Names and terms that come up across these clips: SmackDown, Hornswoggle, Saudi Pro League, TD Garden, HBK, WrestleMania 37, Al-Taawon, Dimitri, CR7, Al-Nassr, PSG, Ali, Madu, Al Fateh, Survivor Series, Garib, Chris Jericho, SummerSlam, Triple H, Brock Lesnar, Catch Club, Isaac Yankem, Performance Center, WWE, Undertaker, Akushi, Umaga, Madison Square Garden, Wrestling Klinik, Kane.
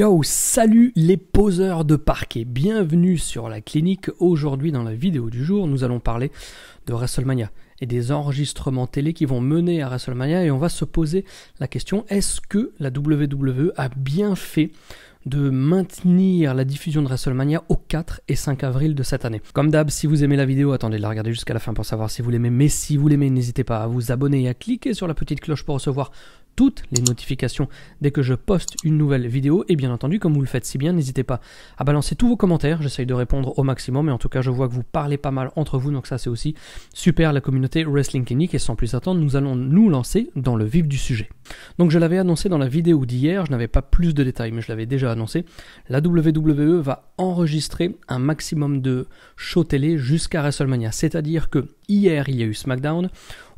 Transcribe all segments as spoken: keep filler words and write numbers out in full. Yo, salut les poseurs de parquet, bienvenue sur la clinique. Aujourd'hui dans la vidéo du jour, nous allons parler de WrestleMania et des enregistrements télé qui vont mener à WrestleMania, et on va se poser la question, est-ce que la W W E a bien fait de maintenir la diffusion de WrestleMania au quatre et cinq avril de cette année. Comme d'hab, si vous aimez la vidéo, attendez de la regarder jusqu'à la fin pour savoir si vous l'aimez, mais si vous l'aimez, n'hésitez pas à vous abonner et à cliquer sur la petite cloche pour recevoir toutes les notifications dès que je poste une nouvelle vidéo, et bien entendu, comme vous le faites si bien, n'hésitez pas à balancer tous vos commentaires, j'essaye de répondre au maximum, mais en tout cas je vois que vous parlez pas mal entre vous, donc ça c'est aussi super, la communauté Wrestling Klinik, et sans plus attendre, nous allons nous lancer dans le vif du sujet. Donc je l'avais annoncé dans la vidéo d'hier, je n'avais pas plus de détails, mais je l'avais déjà annoncé, la W W E va enregistrer un maximum de shows télé jusqu'à WrestleMania, c'est-à-dire que hier il y a eu SmackDown,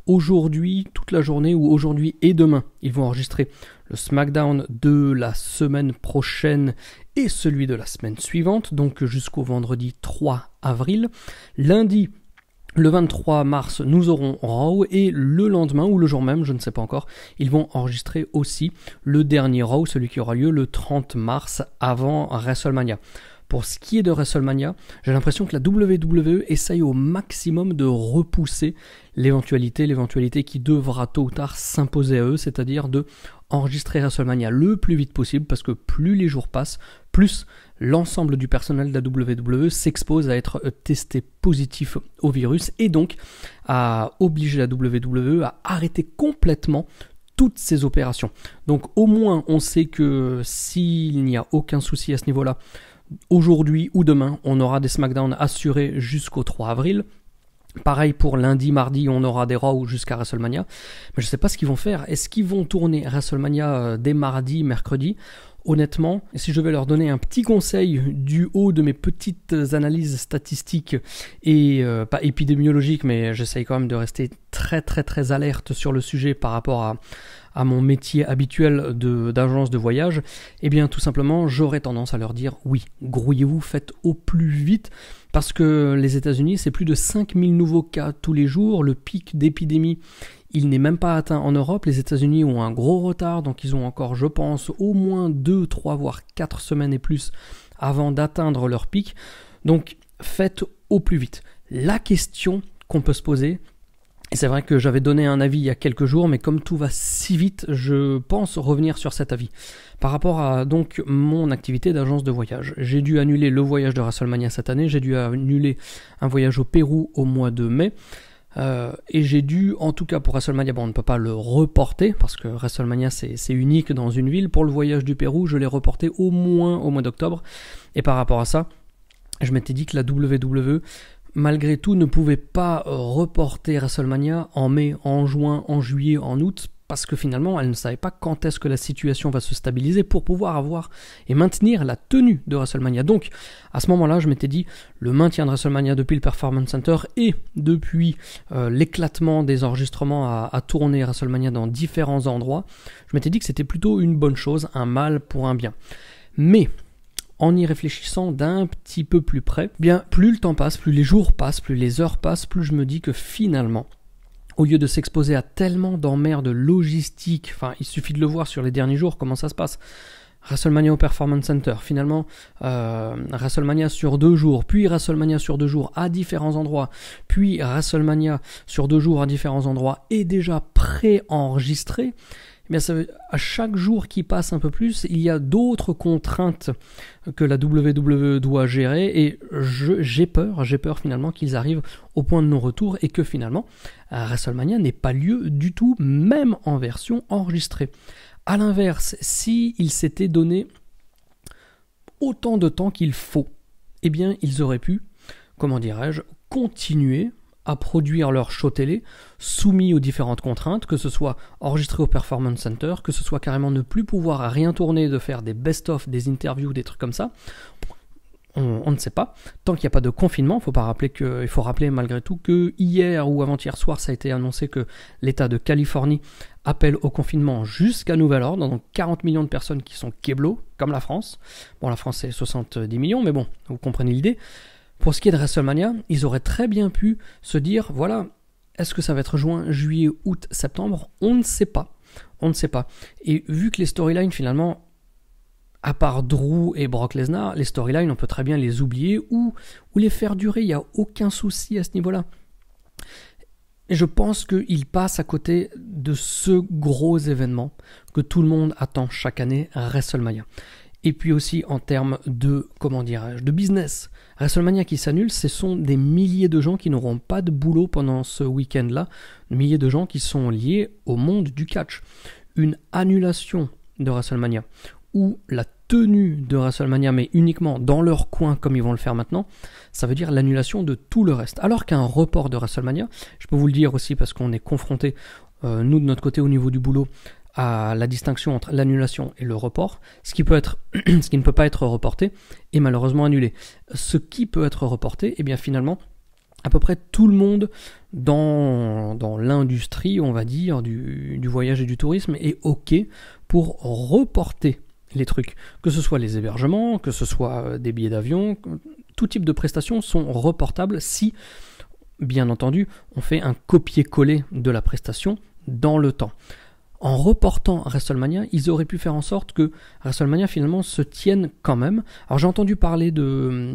aujourd'hui, toute la journée, ou aujourd'hui et demain, ils vont enregistrer le SmackDown de la semaine prochaine et celui de la semaine suivante, donc jusqu'au vendredi trois avril. Lundi, le vingt-trois mars, nous aurons RAW, et le lendemain, ou le jour même, je ne sais pas encore, ils vont enregistrer aussi le dernier RAW, celui qui aura lieu le trente mars avant WrestleMania. Pour ce qui est de WrestleMania, j'ai l'impression que la W W E essaye au maximum de repousser l'éventualité, l'éventualité qui devra tôt ou tard s'imposer à eux, c'est-à-dire de enregistrer WrestleMania le plus vite possible, parce que plus les jours passent, plus l'ensemble du personnel de la W W E s'expose à être testé positif au virus, et donc à obliger la W W E à arrêter complètement toutes ces opérations. Donc au moins on sait que s'il n'y a aucun souci à ce niveau-là, aujourd'hui ou demain, on aura des SmackDown assurés jusqu'au trois avril. Pareil pour lundi, mardi, on aura des Raw jusqu'à WrestleMania. Mais je ne sais pas ce qu'ils vont faire. Est-ce qu'ils vont tourner WrestleMania dès mardi, mercredi ? Honnêtement, si je vais leur donner un petit conseil du haut de mes petites analyses statistiques et euh, pas épidémiologiques, mais j'essaye quand même de rester très très très alerte sur le sujet par rapport à, à mon métier habituel d'agence de, de voyage, eh bien tout simplement j'aurais tendance à leur dire oui, grouillez-vous, faites au plus vite, parce que les États-Unis c'est plus de cinq mille nouveaux cas tous les jours, le pic d'épidémie il n'est même pas atteint en Europe, les États-Unis ont un gros retard, donc ils ont encore, je pense, au moins deux, trois, voire quatre semaines et plus avant d'atteindre leur pic. Donc faites au plus vite. La question qu'on peut se poser, et c'est vrai que j'avais donné un avis il y a quelques jours, mais comme tout va si vite, je pense revenir sur cet avis. Par rapport à donc mon activité d'agence de voyage, j'ai dû annuler le voyage de WrestleMania cette année, j'ai dû annuler un voyage au Pérou au mois de mai, Euh, et j'ai dû, en tout cas pour WrestleMania, bon, on ne peut pas le reporter parce que WrestleMania c'est unique dans une ville, pour le voyage du Pérou je l'ai reporté au moins au mois d'octobre, et par rapport à ça je m'étais dit que la W W E malgré tout ne pouvait pas reporter WrestleMania en mai, en juin, en juillet, en août, parce que finalement elle ne savait pas quand est-ce que la situation va se stabiliser pour pouvoir avoir et maintenir la tenue de WrestleMania. Donc à ce moment-là, je m'étais dit, le maintien de WrestleMania depuis le Performance Center et depuis euh, l'éclatement des enregistrements à, à tourner WrestleMania dans différents endroits, je m'étais dit que c'était plutôt une bonne chose, un mal pour un bien. Mais en y réfléchissant d'un petit peu plus près, bien plus le temps passe, plus les jours passent, plus les heures passent, plus je me dis que finalement, au lieu de s'exposer à tellement d'emmerdes logistiques, enfin il suffit de le voir sur les derniers jours comment ça se passe, WrestleMania au Performance Center, finalement euh, WrestleMania sur deux jours, puis WrestleMania sur deux jours à différents endroits, puis WrestleMania sur deux jours à différents endroits et déjà pré-enregistré, eh bien ça veut, à chaque jour qui passe un peu plus, il y a d'autres contraintes que la W W E doit gérer, et j'ai peur, j'ai peur finalement qu'ils arrivent au point de non-retour et que finalement WrestleMania n'ait pas lieu du tout, même en version enregistrée. A l'inverse, s'ils s'étaient donné autant de temps qu'il faut, eh bien ils auraient pu, comment dirais-je, continuer à produire leur show télé soumis aux différentes contraintes, que ce soit enregistré au Performance Center, que ce soit carrément ne plus pouvoir à rien tourner, de faire des best-of, des interviews, des trucs comme ça. On, on ne sait pas. Tant qu'il n'y a pas de confinement, faut pas rappeler que, il faut rappeler malgré tout que hier ou avant-hier soir, ça a été annoncé que l'État de Californie appelle au confinement jusqu'à nouvel ordre, donc quarante millions de personnes qui sont keblo, comme la France. Bon, la France c'est soixante-dix millions, mais bon, vous comprenez l'idée. Pour ce qui est de WrestleMania, ils auraient très bien pu se dire, voilà, est-ce que ça va être juin, juillet, août, septembre ? On ne sait pas, on ne sait pas. Et vu que les storylines, finalement, à part Drew et Brock Lesnar, les storylines, on peut très bien les oublier ou, ou les faire durer. Il n'y a aucun souci à ce niveau-là. Je pense qu'il passe à côté de ce gros événement que tout le monde attend chaque année, WrestleMania. Et puis aussi en termes de, comment dirais-je, de business. WrestleMania qui s'annule, ce sont des milliers de gens qui n'auront pas de boulot pendant ce week-end-là. Des milliers de gens qui sont liés au monde du catch. Une annulation de WrestleMania ou la tenue de WrestleMania, mais uniquement dans leur coin comme ils vont le faire maintenant, ça veut dire l'annulation de tout le reste. Alors qu'un report de WrestleMania, je peux vous le dire aussi parce qu'on est confronté, euh, nous de notre côté au niveau du boulot, à la distinction entre l'annulation et le report, ce qui peut être, ce qui ne peut pas être reporté est malheureusement annulé. Ce qui peut être reporté, eh bien finalement, à peu près tout le monde dans, dans l'industrie, on va dire, du, du voyage et du tourisme est OK pour reporter les trucs. Que ce soit les hébergements, que ce soit des billets d'avion, tout type de prestations sont reportables si, bien entendu, on fait un copier-coller de la prestation dans le temps. En reportant WrestleMania, ils auraient pu faire en sorte que WrestleMania finalement se tienne quand même. Alors j'ai entendu parler de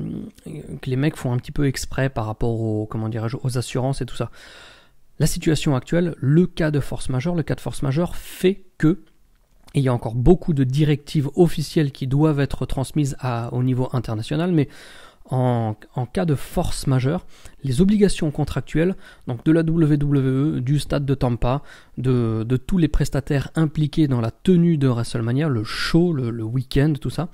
que les mecs font un petit peu exprès par rapport aux, comment dirais-je, aux assurances et tout ça. La situation actuelle, le cas de force majeure, le cas de force majeure fait que, et il y a encore beaucoup de directives officielles qui doivent être transmises à, au niveau international, mais En, en cas de force majeure, les obligations contractuelles, donc de la W W E, du stade de Tampa, de, de tous les prestataires impliqués dans la tenue de WrestleMania, le show, le, le week-end, tout ça,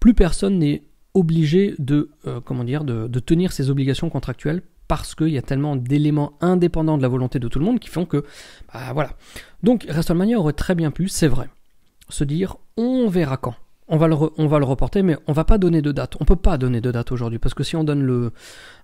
plus personne n'est obligé de, euh, comment dire, de, de tenir ses obligations contractuelles parce qu'il y a tellement d'éléments indépendants de la volonté de tout le monde qui font que, bah voilà. Donc WrestleMania aurait très bien pu, c'est vrai, se dire on verra quand. On va, le re, on va le reporter, mais on va pas donner de date. On peut pas donner de date aujourd'hui, parce que si on donne le,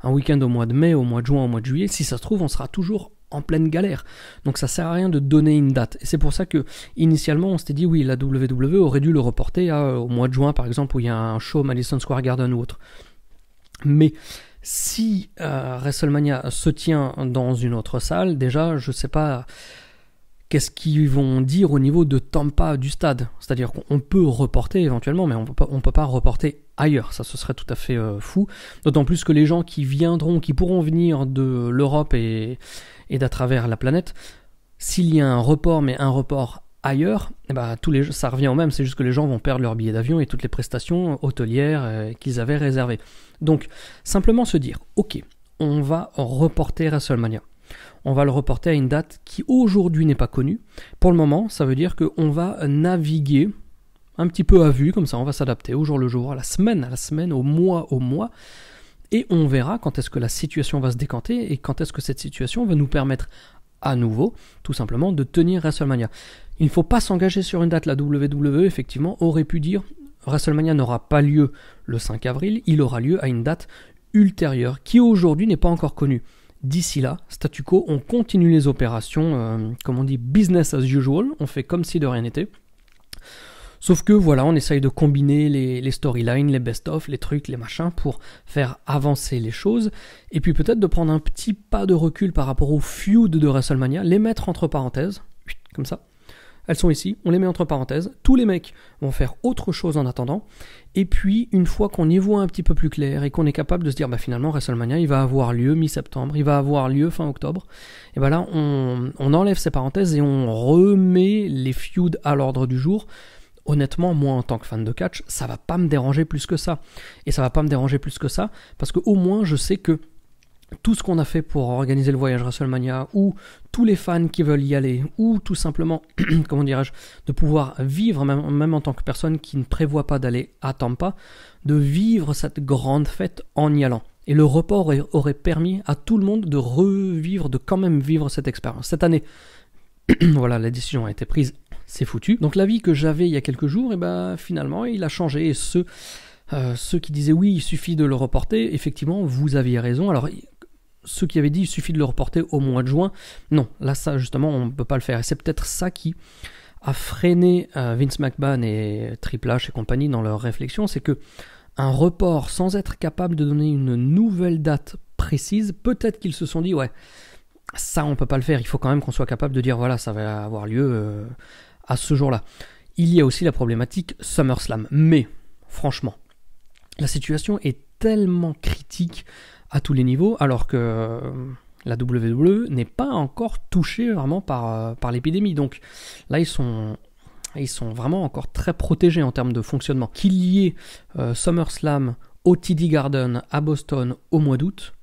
un week-end au mois de mai, au mois de juin, au mois de juillet, si ça se trouve, on sera toujours en pleine galère. Donc ça sert à rien de donner une date. Et c'est pour ça que initialement, on s'était dit, oui, la W W E aurait dû le reporter à, au mois de juin, par exemple, où il y a un show Madison Square Garden ou autre. Mais si euh, WrestleMania se tient dans une autre salle, déjà, je sais pas... Qu'est-ce qu'ils vont dire au niveau de Tampa du stade? C'est-à-dire qu'on peut reporter éventuellement, mais on ne peut pas reporter ailleurs. Ça, ce serait tout à fait euh, fou. D'autant plus que les gens qui viendront, qui pourront venir de l'Europe et, et d'à travers la planète, s'il y a un report, mais un report ailleurs, eh ben, tous les, ça revient au même. C'est juste que les gens vont perdre leur billet d'avion et toutes les prestations hôtelières euh, qu'ils avaient réservées. Donc, simplement se dire, ok, on va reporter WrestleMania. On va le reporter à une date qui aujourd'hui n'est pas connue. Pour le moment, ça veut dire qu'on va naviguer un petit peu à vue, comme ça on va s'adapter au jour le jour, à la semaine, à la semaine, au mois, au mois, et on verra quand est-ce que la situation va se décanter et quand est-ce que cette situation va nous permettre à nouveau, tout simplement, de tenir WrestleMania. Il ne faut pas s'engager sur une date. La W W E, effectivement, aurait pu dire WrestleMania n'aura pas lieu le cinq avril, il aura lieu à une date ultérieure qui aujourd'hui n'est pas encore connue. D'ici là, statu quo, on continue les opérations, euh, comme on dit, business as usual, on fait comme si de rien n'était. Sauf que voilà, on essaye de combiner les, les storylines, les best-of, les trucs, les machins, pour faire avancer les choses, et puis peut-être de prendre un petit pas de recul par rapport aux feuds de WrestleMania, les mettre entre parenthèses, comme ça. Elles sont ici, on les met entre parenthèses, tous les mecs vont faire autre chose en attendant, et puis une fois qu'on y voit un petit peu plus clair et qu'on est capable de se dire bah finalement WrestleMania il va avoir lieu mi-septembre, il va avoir lieu fin octobre, et bien là on, on enlève ces parenthèses et on remet les feuds à l'ordre du jour. Honnêtement, moi en tant que fan de catch, ça va pas me déranger plus que ça, et ça va pas me déranger plus que ça, parce qu'au moins je sais que tout ce qu'on a fait pour organiser le voyage WrestleMania, ou tous les fans qui veulent y aller, ou tout simplement, comment dirais-je, de pouvoir vivre, même, même en tant que personne qui ne prévoit pas d'aller à Tampa, de vivre cette grande fête en y allant. Et le report aurait, aurait permis à tout le monde de revivre, de quand même vivre cette expérience. Cette année, voilà, la décision a été prise, c'est foutu. Donc l'avis que j'avais il y a quelques jours, et ben, finalement, il a changé, et ce, euh, ceux qui disaient oui, il suffit de le reporter, effectivement, vous aviez raison. Alors, ceux qui avaient dit il suffit de le reporter au mois de juin, non, là ça justement on ne peut pas le faire, et c'est peut-être ça qui a freiné Vince McMahon et Triple H et compagnie dans leur réflexion, c'est que un report sans être capable de donner une nouvelle date précise, peut-être qu'ils se sont dit ouais, ça on ne peut pas le faire, il faut quand même qu'on soit capable de dire voilà ça va avoir lieu à ce jour-là. Il y a aussi la problématique SummerSlam. Mais, franchement, la situation est tellement critique à tous les niveaux, alors que la W W E n'est pas encore touchée vraiment par, par l'épidémie. Donc là, ils sont... ils sont vraiment encore très protégés en termes de fonctionnement. Qu'il y ait euh, SummerSlam au T D Garden à Boston au mois d'août,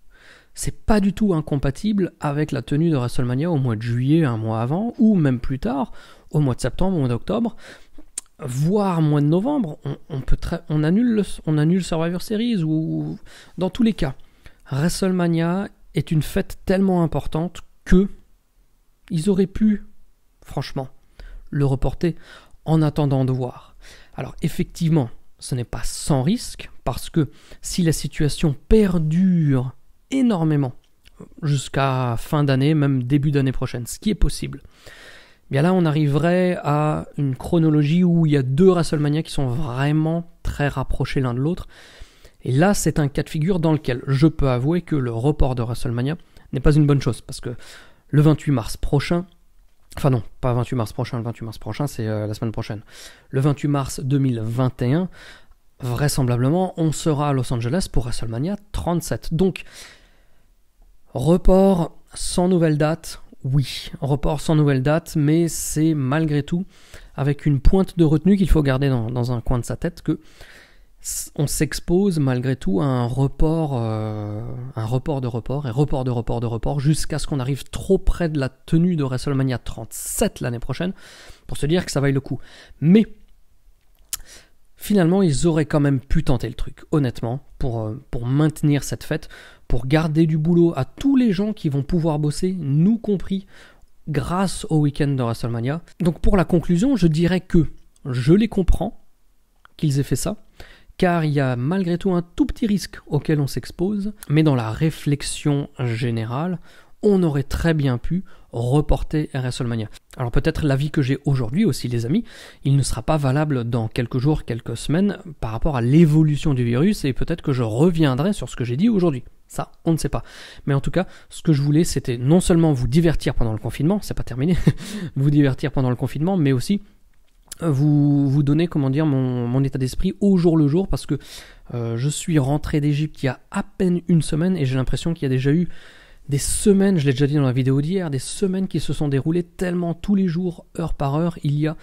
c'est pas du tout incompatible avec la tenue de WrestleMania au mois de juillet, un mois avant, ou même plus tard, au mois de septembre, au mois d'octobre, voire mois de novembre. On, on, peut on, annule le, on annule Survivor Series, ou dans tous les cas, WrestleMania est une fête tellement importante que ils auraient pu, franchement, le reporter en attendant de voir. Alors effectivement, ce n'est pas sans risque, parce que si la situation perdure énormément jusqu'à fin d'année, même début d'année prochaine, ce qui est possible, bien là on arriverait à une chronologie où il y a deux WrestleMania qui sont vraiment très rapprochés l'un de l'autre, et là c'est un cas de figure dans lequel je peux avouer que le report de WrestleMania n'est pas une bonne chose, parce que le vingt-huit mars prochain, enfin non, pas vingt-huit mars prochain, le vingt-huit mars prochain, c'est euh, la semaine prochaine. Le vingt-huit mars deux mille vingt et un, vraisemblablement, on sera à Los Angeles pour WrestleMania trente-sept. Donc, report sans nouvelle date, oui, report sans nouvelle date, mais c'est malgré tout, avec une pointe de retenue qu'il faut garder dans, dans un coin de sa tête, que on s'expose malgré tout à un report, euh, un report de report et report de report de report jusqu'à ce qu'on arrive trop près de la tenue de WrestleMania trente-sept l'année prochaine pour se dire que ça vaille le coup. Mais finalement, ils auraient quand même pu tenter le truc, honnêtement, pour, euh, pour maintenir cette fête, pour garder du boulot à tous les gens qui vont pouvoir bosser, nous compris, grâce au week-end de WrestleMania. Donc pour la conclusion, je dirais que je les comprends qu'ils aient fait ça, car il y a malgré tout un tout petit risque auquel on s'expose, mais dans la réflexion générale, on aurait très bien pu reporter WrestleMania. Alors peut-être l'avis que j'ai aujourd'hui aussi, les amis, il ne sera pas valable dans quelques jours, quelques semaines, par rapport à l'évolution du virus, et peut-être que je reviendrai sur ce que j'ai dit aujourd'hui. Ça, on ne sait pas. Mais en tout cas, ce que je voulais, c'était non seulement vous divertir pendant le confinement, c'est pas terminé, vous divertir pendant le confinement, mais aussi vous vous donner, comment dire, mon, mon état d'esprit au jour le jour, parce que euh, je suis rentré d'Égypte il y a à peine une semaine et j'ai l'impression qu'il y a déjà eu des semaines, je l'ai déjà dit dans la vidéo d'hier, des semaines qui se sont déroulées tellement tous les jours, heure par heure, il y a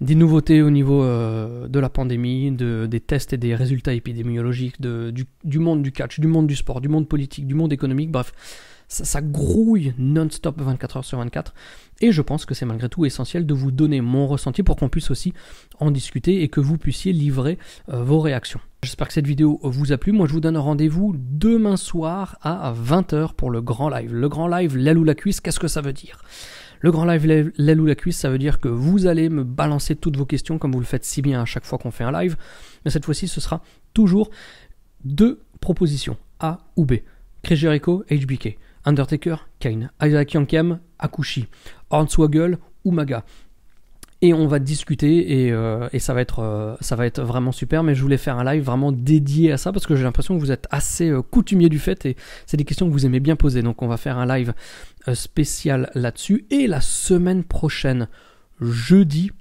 des nouveautés au niveau euh, de la pandémie, de, des tests et des résultats épidémiologiques, de, du, du monde du catch, du monde du sport, du monde politique, du monde économique, bref, ça, ça grouille non-stop vingt-quatre heures sur vingt-quatre, et je pense que c'est malgré tout essentiel de vous donner mon ressenti pour qu'on puisse aussi en discuter et que vous puissiez livrer euh, vos réactions. J'espère que cette vidéo vous a plu. Moi, je vous donne rendez-vous demain soir à vingt heures pour le grand live. Le grand live, l'aile ou la cuisse, qu'est-ce que ça veut dire ? Le grand live, l'aile ou la cuisse, ça veut dire que vous allez me balancer toutes vos questions comme vous le faites si bien à chaque fois qu'on fait un live. Mais cette fois-ci, ce sera toujours deux propositions, A ou B. Chris Jericho, H B K. Undertaker, Kane, Isaac Yankem, Akushi, Hornswoggle, Umaga. Et on va discuter et, euh, et ça, va être, euh, ça va être vraiment super, mais je voulais faire un live vraiment dédié à ça parce que j'ai l'impression que vous êtes assez euh, coutumier du fait et c'est des questions que vous aimez bien poser. Donc on va faire un live euh, spécial là-dessus. Et la semaine prochaine, jeudi,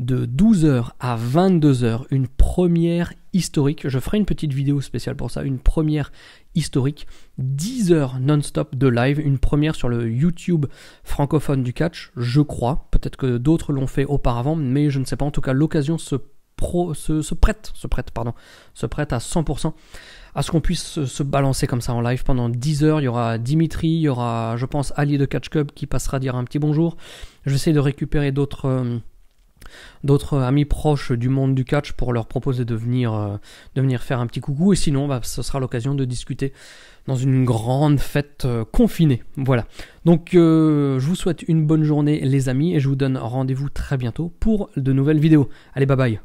de douze heures à vingt-deux heures, une première historique. Je ferai une petite vidéo spéciale pour ça, une première historique, dix heures non-stop de live, une première sur le YouTube francophone du catch, je crois, peut-être que d'autres l'ont fait auparavant, mais je ne sais pas, en tout cas l'occasion se, se, se prête, se prête, pardon, se prête à cent pour cent à ce qu'on puisse se, se balancer comme ça en live pendant dix heures. Il y aura Dimitri, il y aura, je pense, Ali de Catch Club qui passera dire un petit bonjour. Je vais essayer de récupérer d'autres... Euh, d'autres amis proches du monde du catch pour leur proposer de venir, euh, de venir faire un petit coucou, et sinon bah, ce sera l'occasion de discuter dans une grande fête euh, confinée. Voilà, donc euh, je vous souhaite une bonne journée les amis et je vous donne rendez-vous très bientôt pour de nouvelles vidéos. Allez, bye bye.